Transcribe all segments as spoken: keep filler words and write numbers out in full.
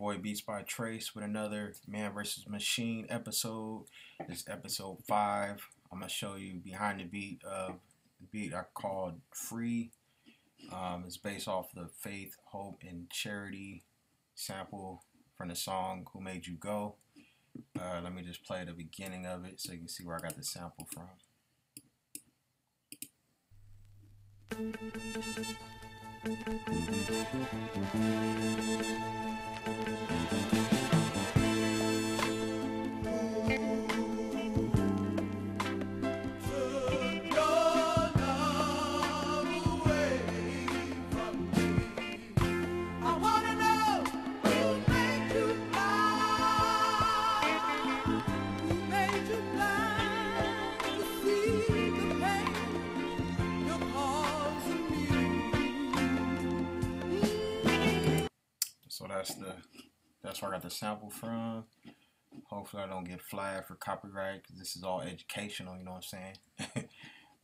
Boy Beats by Trace with another Man versus. Maschine episode. This is episode five. I'm gonna show you behind the beat of the beat I called Free. Um, it's based off the Faith, Hope, and Charity sample from the song Who Made You Go. Uh, let me just play the beginning of it so you can see where I got the sample from. So that's the that's where I got the sample from. Hopefully I don't get flagged for copyright, because this is all educational, you know what I'm saying?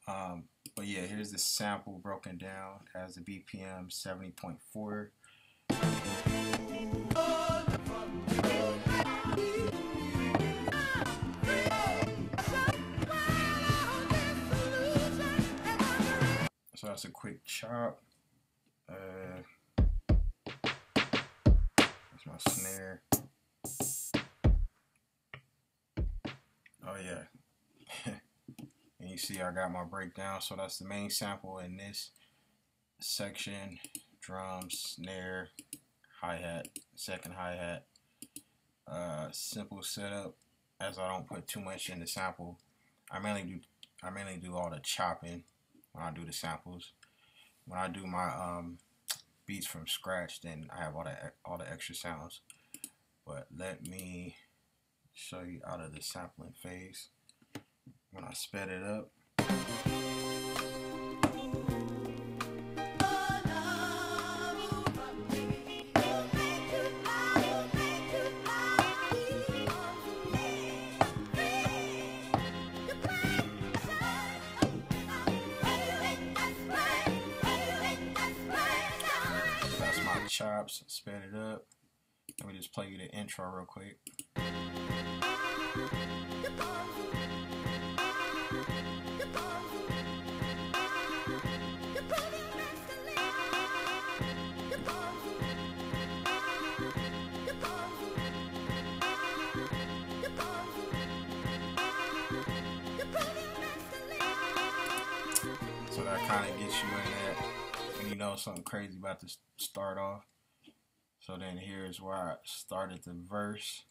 um, but yeah, here's the sample broken down as the B P M seventy point four. So that's a quick chop. Uh, My snare. Oh yeah. And you see I got my breakdown. So that's the main sample in this section. Drums, snare, hi-hat, second hi-hat. Uh, simple setup, as I don't put too much in the sample. I mainly do I mainly do all the chopping when I do the samples. When I do my um beats from scratch, then I have all the all the extra sounds. But let me show you out of the sampling phase when I sped it up. Chops, sped it up. Let me just play you the intro real quick. So that kind of gets you in there. You know something crazy about to start off. So then here's where I started the verse.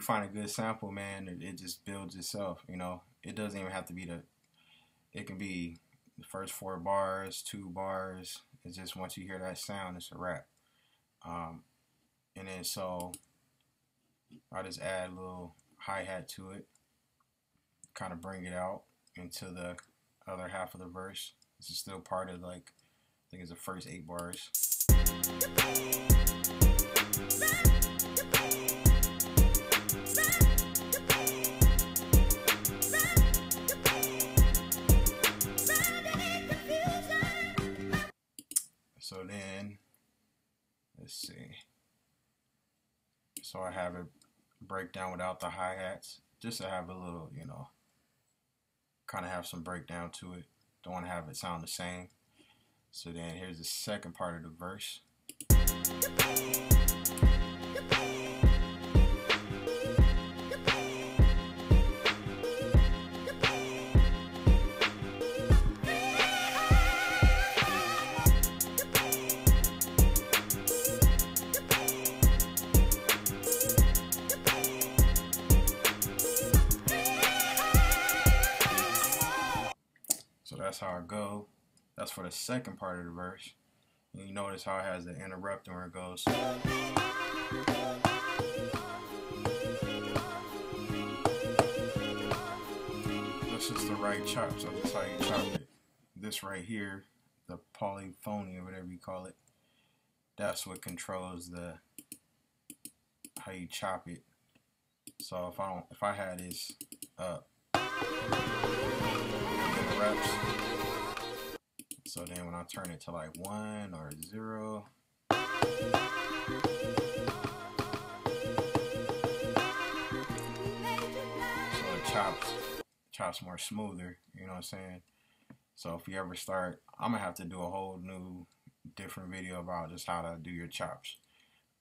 Find a good sample, man, it, it just builds itself, you know. It doesn't even have to be the it can be the first four bars, two bars. It's just once you hear that sound, it's a wrap. Um and then so I just add a little hi-hat to it, kind of bring it out into the other half of the verse. This is still part of, like, I think it's the first eight bars. So then, let's see. So I have a breakdown without the hi-hats, just to have a little, you know, kind of have some breakdown to it. Don't want to have it sound the same. So then here's the second part of the verse. That's how it go. That's for the second part of the verse. And you notice how it has the interrupt where it goes. that's just the right chop, so that's how you chop it. This right here, the polyphony or whatever you call it, that's what controls the how you chop it. So if I don't, if I had this up, uh, reps. So then when I turn it to like one or zero, chops chops more smoother, you know what I'm saying? So if you ever start, I'm gonna have to do a whole new different video about just how to do your chops,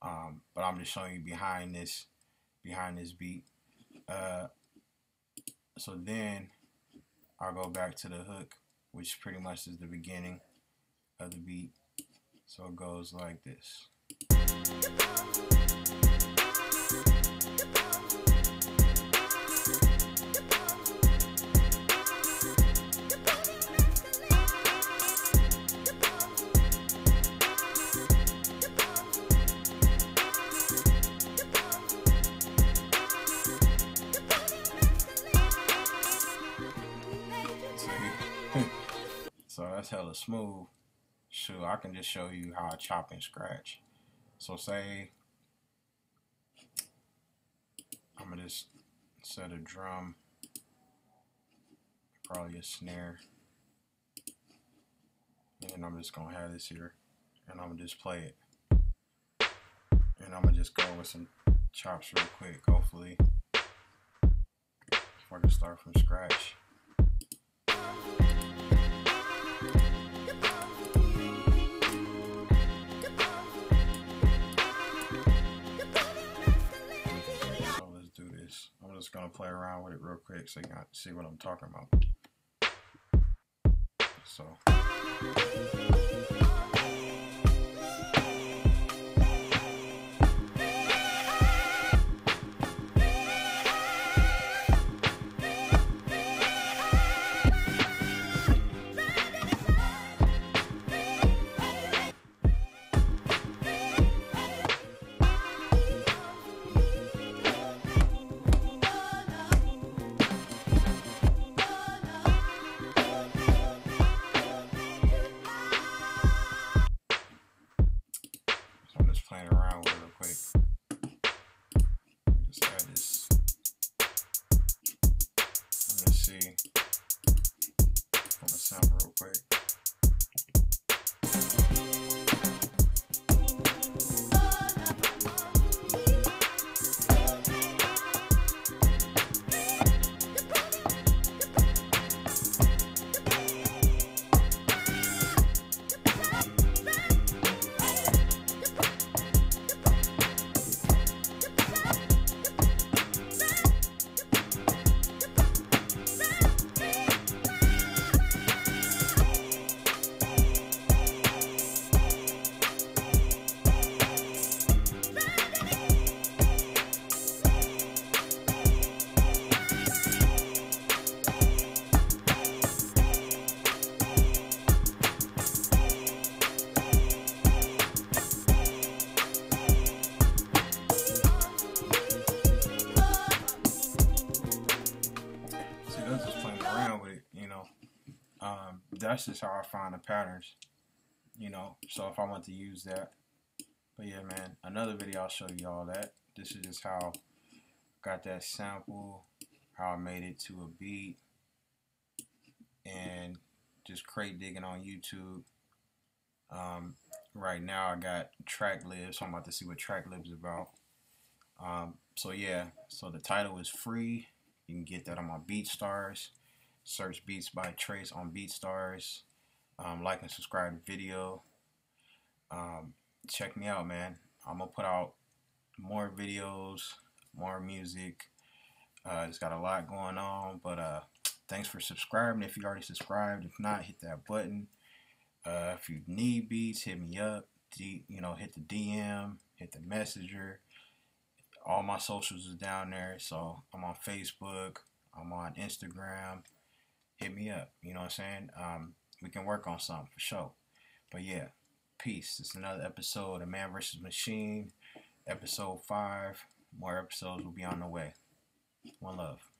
um, but I'm just showing you behind this behind this beat. Uh, so then I'll go back to the hook, which pretty much is the beginning of the beat, so it goes like this. So that's hella smooth. Shoot, I can just show you how I chop and scratch. So say, I'm gonna just set a drum, probably a snare, and then I'm just gonna have this here, and I'm gonna just play it. And I'm gonna just go with some chops real quick, hopefully, before I can start from scratch. Just gonna play around with it real quick so you can see what I'm talking about. So that's just how I find the patterns, you know, so if I want to use that. But yeah, man, another video I'll show you all that. This is just how I got that sample, how I made it to a beat, and just crate digging on YouTube. Um, right now I got Tracklib, so I'm about to see what Tracklib is about. Um, so yeah, so the title is free. You can get that on my BeatStars. Search Beats by Trace on BeatStars. Um, like and subscribe to the video. Um, check me out, man. I'm going to put out more videos, more music. Uh, it's got a lot going on, but uh, thanks for subscribing if you already subscribed. If not, hit that button. Uh, if you need beats, hit me up. D, you know, hit the D M, hit the messenger. All my socials is down there. So I'm on Facebook. I'm on Instagram. Hit me up, you know what I'm saying? Um, we can work on something for sure. But yeah, peace. It's another episode of Man versus. Maschine, episode five. More episodes will be on the way. One love.